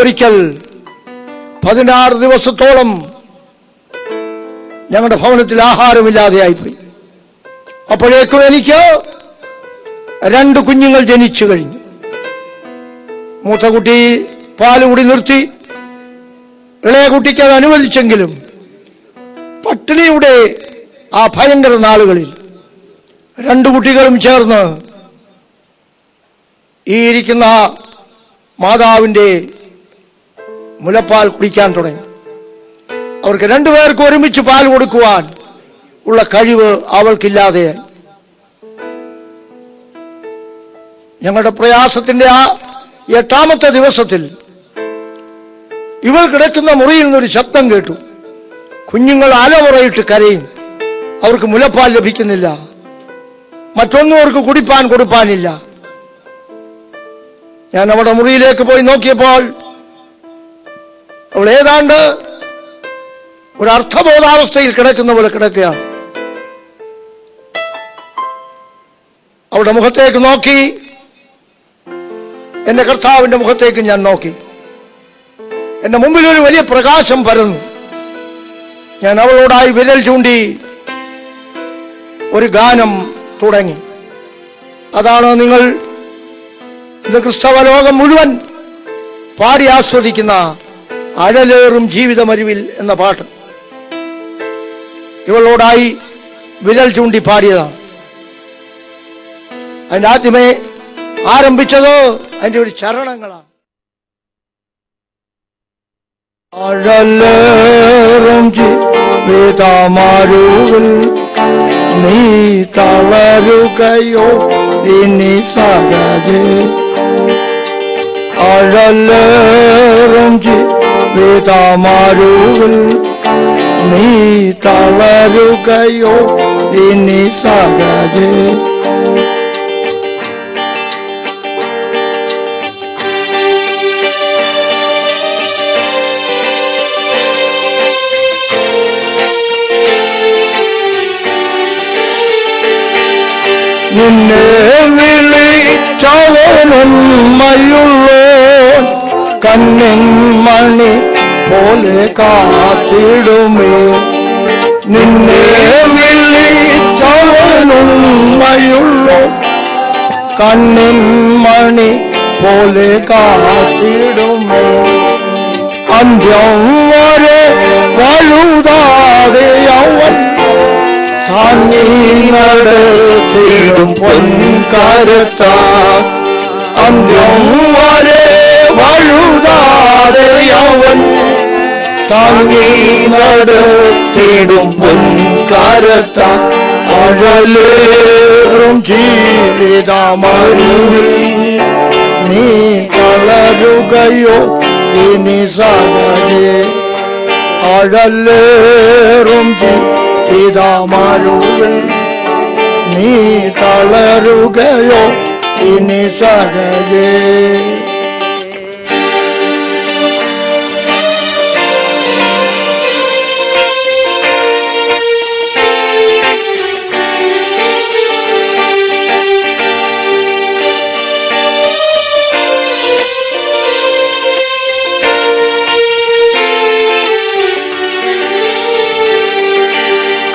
ഒരിക്കൽ 16 ദിവസത്തോളം ഞങ്ങളുടെ ഭവനത്തിൽ ആഹാരമില്ലാതെയായിപ്പോയി. അപ്പോഴേക്കും എനിക്ക് 2 കുഞ്ഞുങ്ങൾ ജനിച്ചു കഴിഞ്ഞു. മൂത്ത കുട്ടി പാലുകൂടി നിർത്തി, ഇളയ കുട്ടിക്ക് അത് അനുവദിച്ചെങ്കിലും പട്ടിണിയുടെ ആ ഭയങ്കര നാളുകളിൽ 2 കുട്ടികളും ചേർന്ന് ഈ ഇരിക്കുന്ന മാതാവിൻ്റെ മുലപ്പാൽ കുടിക്കാൻ തുടങ്ങി. അവർക്ക് 2 പേർക്ക് ഒരുമിച്ച് പാൽ കൊടുക്കുവാൻ ഉള്ള കഴിവ് അവൾക്കില്ലാതെയായി. ഞങ്ങളുടെ പ്രയാസത്തിന്റെ ആ 8-ാമത്തെ ദിവസത്തിൽ ഇവൾ കിടക്കുന്ന മുറിയിൽ നിന്നൊരു ശബ്ദം കേട്ടു. കുഞ്ഞുങ്ങൾ അലമുറയിട്ട് കരയും. അവർക്ക് മുലപ്പാൽ ലഭിക്കുന്നില്ല, മറ്റൊന്നും അവർക്ക് കുടിപ്പാൻ കൊടുപ്പാനില്ല. ഞാൻ അവളുടെ മുറിയിലേക്ക് പോയി നോക്കിയപ്പോൾ അവൾ ഏതാണ്ട് ഒരു അർത്ഥബോധാവസ്ഥയിൽ കിടക്കുന്ന പോലെ കിടക്കുകയാണ്. അവളുടെ മുഖത്തേക്ക് നോക്കി, എന്റെ കർത്താവിന്റെ മുഖത്തേക്ക് ഞാൻ നോക്കി. എന്റെ മുമ്പിൽ ഒരു വലിയ പ്രകാശം പരന്നു. ഞാൻ അവളോടായി വിരൽ ചൂണ്ടി ഒരു ഗാനം തുടങ്ങി. അതാണ് നിങ്ങൾ ഇത് ക്രിസ്തവ ലോകം മുഴുവൻ പാടി ആസ്വദിക്കുന്ന അഴലേറും ജീവിതമരുവിൽ എന്ന പാട്ട്. ഇവളോടായി വിരൽ ചൂണ്ടി പാടിയതാണ്. അതിൻ്റെ ആദ്യമേ ആരംഭിച്ചത് അതിൻ്റെ ഒരു ചരണങ്ങളാണ്. അഴലേറും ജീവിതമരുവിൽ നീ തളരുകയോ ഇനി സഹജേ, അഴലേറും ജീവിതമരുവിൽ നീ തളരുകയോ ഇനി സഹജേ. നിന്നെ വിളിച്ചവനുമ്മയുള്ളോ, കണ്ണിൻ മണി പോലെ കാത്തിടുമേ. നിന്നെ വിളിച്ചവനുമ്മയുള്ളോ, കണ്ണിൻ മണി പോലെ കാത്തിടുമേ. അന്ത്യം വരെ വഴുതാതെ അവൻ ും പൊൻകാരത്ത, അന്ത്യം വരെ വഴുതാതെ അവൻ താങ്ങി നടത്തിടും പൊൻകാരത്ത. അഴലേറും ജീവിതമരുവിൽ നീ തളരുകയോ ഇനി സഹജേ. അഴലേറും ിതമരുവിൽ നീ തളരുകയോ ഇനി സഹജേ.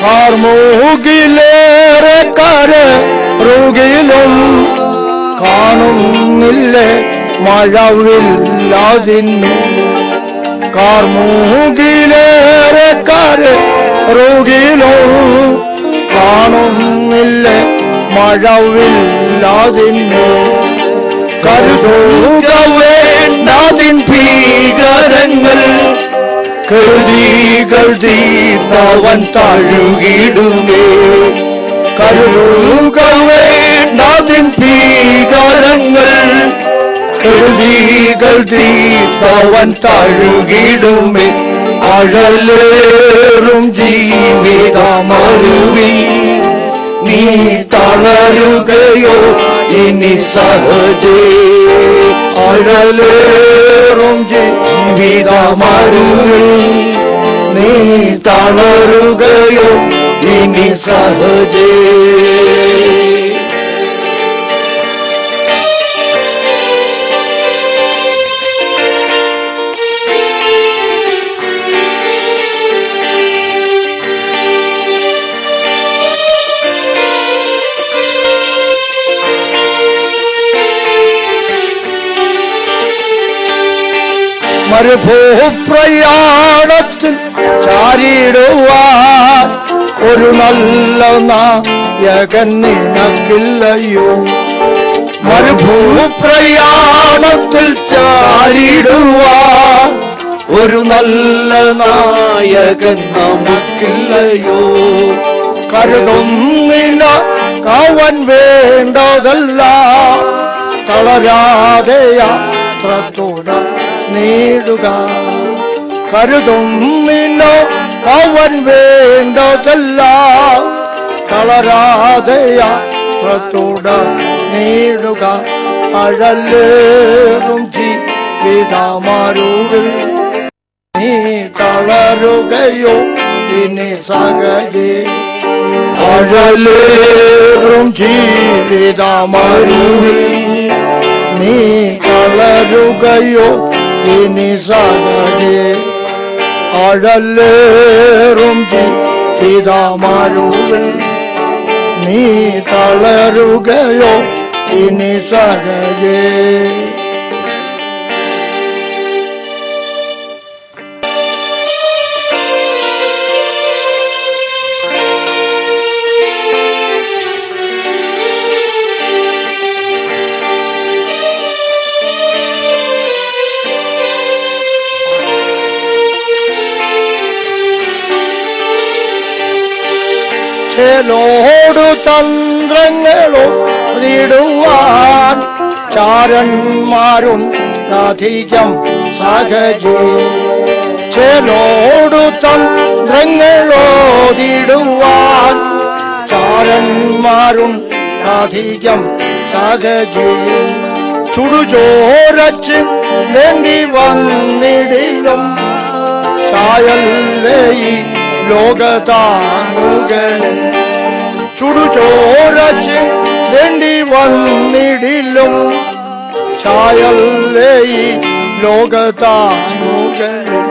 കാർമൂകിലേറെ കരറുകിലും കാണുന്നില്ലേ മഴവില്ലാതിന്നു. കാർമൂകിലേറെ കരറുകിലും കാണുന്നില്ലേ മഴവില്ലാതിന്നു. കരുതുക വേണ്ടാതിൻ ഭീകരങ്ങൾ, കരുതികൾ തീർന്നവൻ താഴുകിടുമേ. കരുതുക വേണ്ടാതിൻ ഭീകരങ്ങൾ, കരുതികൾ തീർന്നവൻ താഴുകിടുമേ. അഴലേറും ജീവിതമരുവിൽ നീ തളരുകയോ ഇനി സഹജേ. അഴലേറും ജീവിതമരുവിൽ നീ തളരുകയോ ഇനി സഹജേ. മരുഭൂപ്രയാണത്തിൽ ചാരിടുവാൻ ഒരു നല്ല നായകൻ നിനക്കില്ലയോ. മരുഭൂപ്രയാണത്തിൽ ചാരിടുവാൻ ഒരു നല്ല നായകൻ നമുക്കില്ലയോ. കരുണുന്നിന കാവൻ വേണ്ടതല്ല, തളരാതെയാ ത്രത്തോട നേടുക. കരുതുന്നിനോ അവൻ വേണ്ടതല്ല, തളരാതെയാ ത്രത്തോട നേടുക. അഴലേറും ജീവിതമരുവിൽ നീ തളരുകയോ ഇനി സഹജേ. അഴലേറും ജീവിതമരുവിൽ നീ തളരുകയോ ഇനി സഹജേ. അഴലേറും ജീവിതമരുവിൽ നീ തളരുകയോ ഇനി സഹജേ. ോടു തന്ത്രങ്ങളോ നേടുവാൻ ചാരന്മാരും അധികം സഹജേ. ചേലോടു തന്ത്രങ്ങളോ നേടുവാൻ ചാരന്മാരും അധികം സഹജേ. ചുടുചോരച്ച് നീങ്ങി വന്നിടിലും ചായല്ലേ ഈ ലോകതാങ്ങുകളിൽ. ചുടുചോരച്ച് തെണ്ടി വന്നിടിലും ചായല്ലേ ഈ ലോകതാങ്ങുകളിൽ.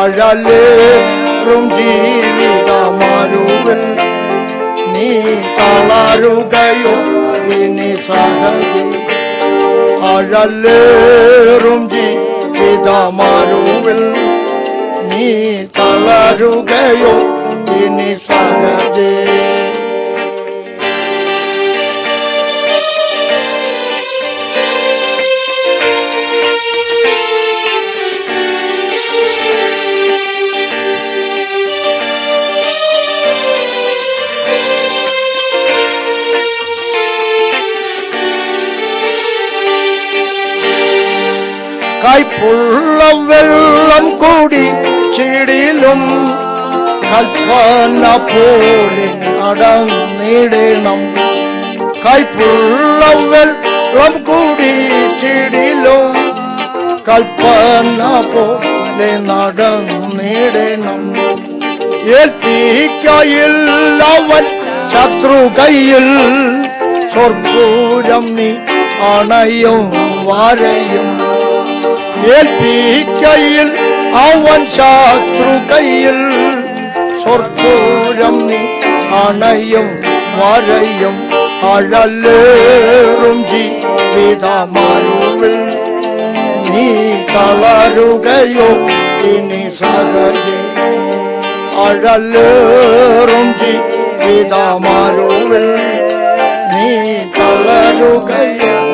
അഴലേറും ജീവിതമരുവിൽ നീ തളരുകയോ ഇനി സഹജേ. അഴലേറും ജീവിതമരുവിൽ നീ തളരുകയോ ഇനി സഹജേ. കൈപ്പുള്ള വെള്ളം കൂടി ചിടിലും കൽപ്പന പോലെ നടന്നിടണം. കൈപ്പുള്ള വെള്ളം കൂടി ചിടിലും കൽപ്പന പോലെ നടന്നിടണം. ഏൽപ്പിക്കയിൽ അവൻ ശത്രു കയ്യിൽ സ്വർഗൂരം നീ അണയും വാരയും. ഏൽപ്പിക്കയിൽ അവൻ ശത്രു കയ്യിൽ സ്വർഗൂരം നീ അണയും വരയും. അഴലേറും ജീവിതമരുവിൽ നീ തളരുകയോ ഇനി സഹജേ. അഴലേറും ജീവിതമരുവിൽ നീ തളരുകയോ